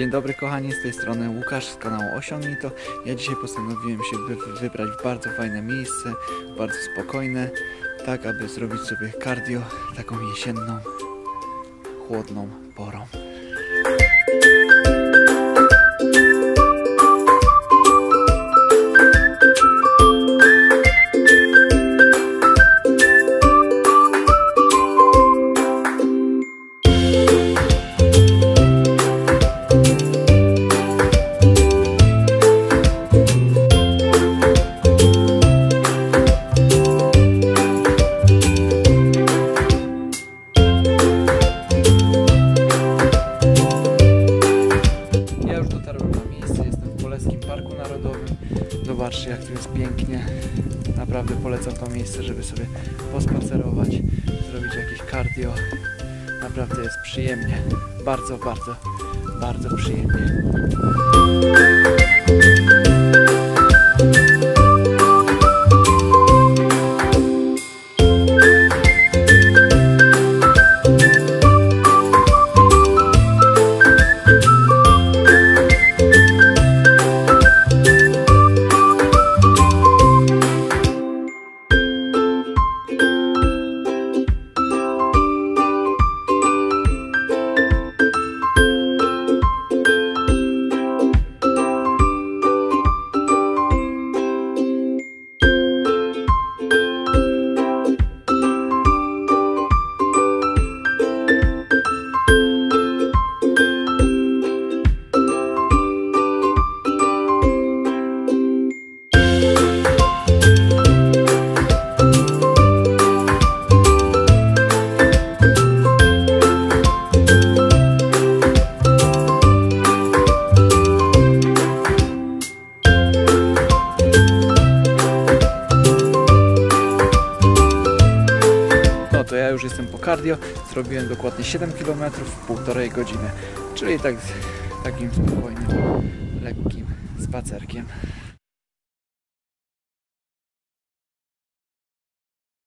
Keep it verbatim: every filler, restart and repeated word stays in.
Dzień dobry kochani, z tej strony Łukasz z kanału Osiągnij to. Ja dzisiaj postanowiłem się wybrać w bardzo fajne miejsce, bardzo spokojne, tak aby zrobić sobie cardio taką jesienną, chłodną porą. Zobaczcie, jak tu jest pięknie. Naprawdę polecam to miejsce, żeby sobie pospacerować, zrobić jakieś cardio. Naprawdę jest przyjemnie. Bardzo, bardzo, bardzo przyjemnie. To ja już jestem po cardio, zrobiłem dokładnie siedem kilometrów w półtorej godziny, czyli tak, takim spokojnym, lekkim spacerkiem.